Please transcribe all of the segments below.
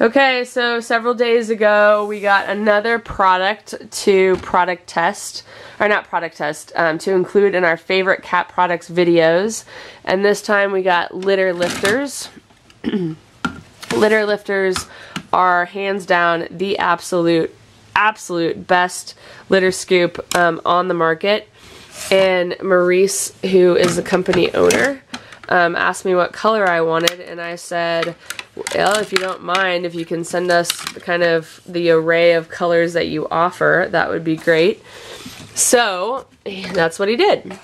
Okay, so several days ago we got another to include in our favorite cat products videos, and this time we got litter lifters. Litter lifters are hands down the absolute best litter scoop on the market, and Maurice, who is the company owner, asked me what color I wanted, and I said, well, if you don't mind, if you can send us kind of the array of colors that you offer, that would be great. So that's what he did.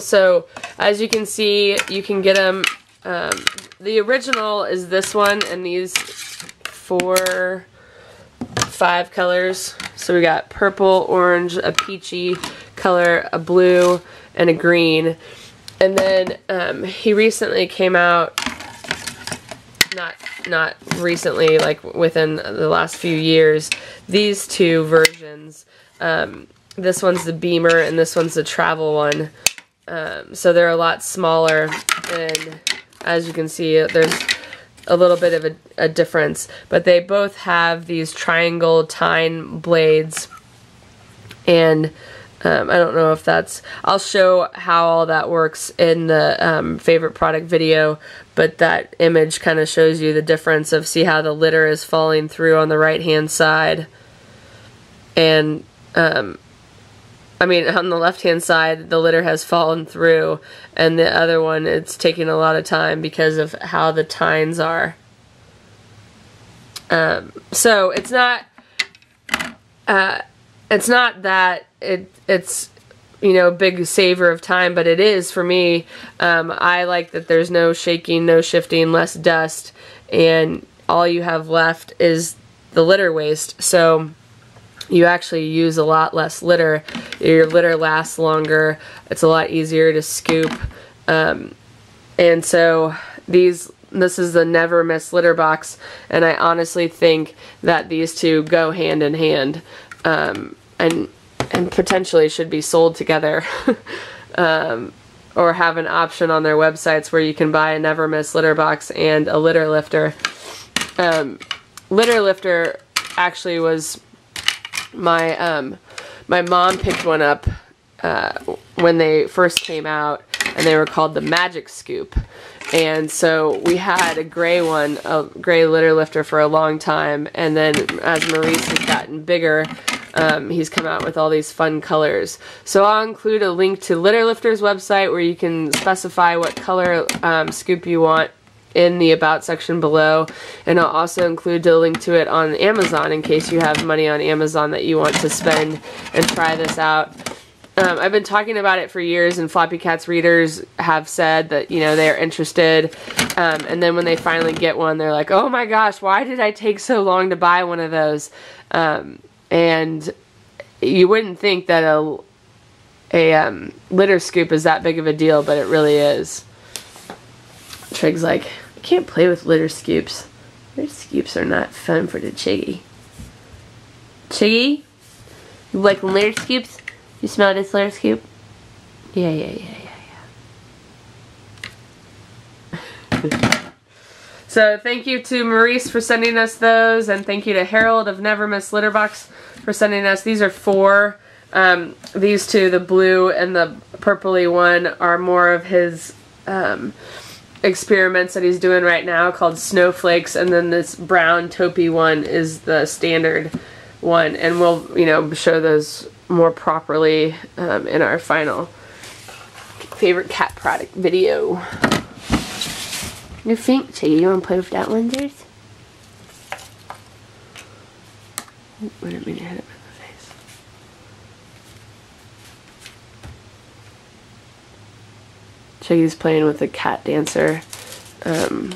So as you can see, you can get them. The original is this one, and these 4, 5 colors. So we got purple, orange, a peachy color, a blue, and a green. And then he recently came out, not recently, like within the last few years, these two versions. This one's the Beamer and this one's the travel one. So they're a lot smaller, and as you can see, there's a little bit of a difference, but they both have these triangle tine blades, and I don't know if that's, I'll show how all that works in the favorite product video, but that image kind of shows you the difference of, see how the litter is falling through on the right hand side, and I mean on the left hand side the litter has fallen through, and the other one, it's taking a lot of time because of how the tines are. So it's not that it's you know, big saver of time, but it is for me. I like that there's no shaking, no shifting, less dust, and all you have left is the litter waste, so you actually use a lot less litter. Your litter lasts longer, it's a lot easier to scoop, and so this is the Never Miss Litter Box, and I honestly think that these two go hand in hand, and potentially should be sold together. Or have an option on their websites where you can buy a Never Miss Litter Box and a litter lifter. Litter lifter actually was my my mom picked one up when they first came out, and they were called the Magic Scoop, and so we had a gray one, a gray litter lifter, for a long time, and then as Maurice has gotten bigger, he's come out with all these fun colors. So I'll include a link to Litter Lifter's website where you can specify what color scoop you want in the About section below, and I'll also include a link to it on Amazon in case you have money on Amazon that you want to spend and try this out. I've been talking about it for years, and FloppyCats readers have said that, you know, they're interested, and then when they finally get one, they're like, oh my gosh, why did I take so long to buy one of those? And you wouldn't think that a litter scoop is that big of a deal, but it really is. Trig's like, I can't play with litter scoops. Litter scoops are not fun for the Chiggy. Chiggy? You like litter scoops? You smell this litter scoop? Yeah. So thank you to Maurice for sending us those, and thank you to Harold of Never Miss Litter Box for sending us. These are 4. These two, the blue and the purpley one, are more of his experiments that he's doing right now called snowflakes, and then this brown taupey one is the standard one, and we'll, you know, show those more properly in our final favorite cat product video. You think, Chiggy, you want to play with that one, dude? Oh, I didn't mean to hit it in the face. Chiggy's playing with the cat dancer. I'll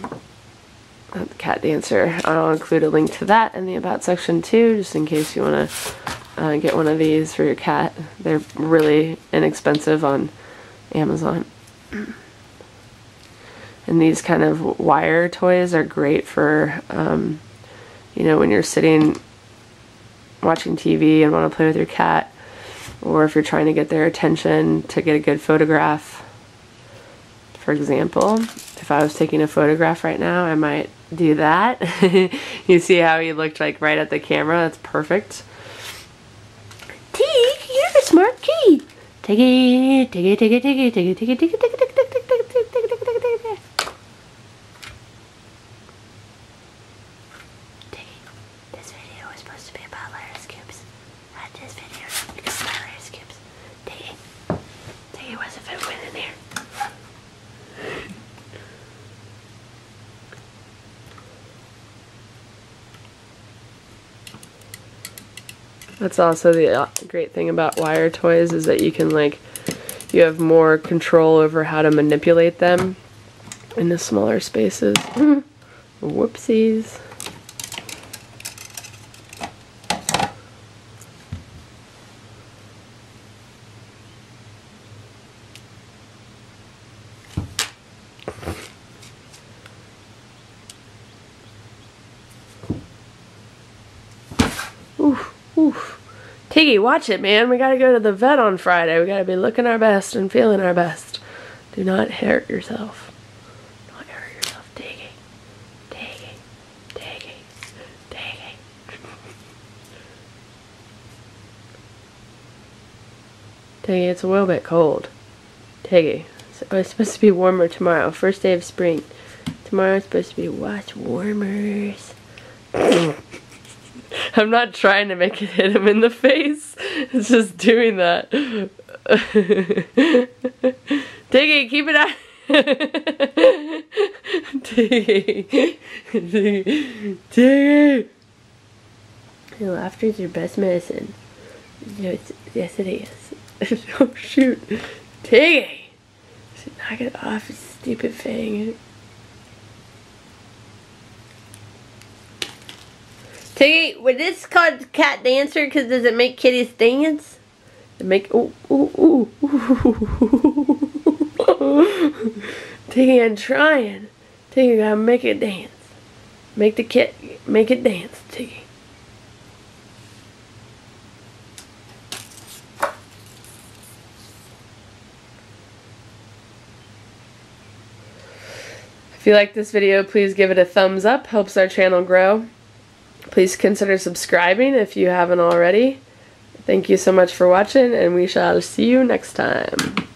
include a link to that in the About section too, just in case you want to get one of these for your cat. They're really inexpensive on Amazon. And these kind of wire toys are great for, you know, when you're sitting watching TV and want to play with your cat, or if you're trying to get their attention to get a good photograph. for example, if I was taking a photograph right now, I might do that. You see how he looked like right at the camera? That's perfect. Tig, you're a smart kid. Tiggy, tiggy, tiggy, tiggy, tiggy, tiggy, tiggy, tiggy, tiggy, tiggy, tiggy, tiggy, tiggy, tiggy. This video was supposed to be about lettuce cubes. Not this video, because my lettuce cubes. Tiggy, tiggy, what's if it went in there? That's also the great thing about wire toys, is that you can, like, you have more control over how to manipulate them in the smaller spaces. Whoopsies. Tiggy, watch it, man. We gotta go to the vet on Friday. We gotta be looking our best and feeling our best. Do not hurt yourself. Don't hurt yourself, Tiggy. Tiggy. Tiggy. Tiggy. Tiggy, it's a little bit cold. Tiggy, it's supposed to be warmer tomorrow. First day of spring. Tomorrow's supposed to be watch warmers. I'm not trying to make it hit him in the face. It's just doing that. Tiggy, keep it out. Tiggy. Tiggy. Tiggy. Your laughter is your best medicine. Yes, it is. Oh, shoot. Tiggy. Knock it off, you stupid thing. Tiggy, was this called cat dancer because does it make kitties dance? It make ooh ooh ooh. Tiggy, I'm trying. Tiggy, gotta make it dance. Make the cat make it dance, Tiggy. If you like this video, please give it a thumbs up. Helps our channel grow. Please consider subscribing if you haven't already. Thank you so much for watching, and we shall see you next time.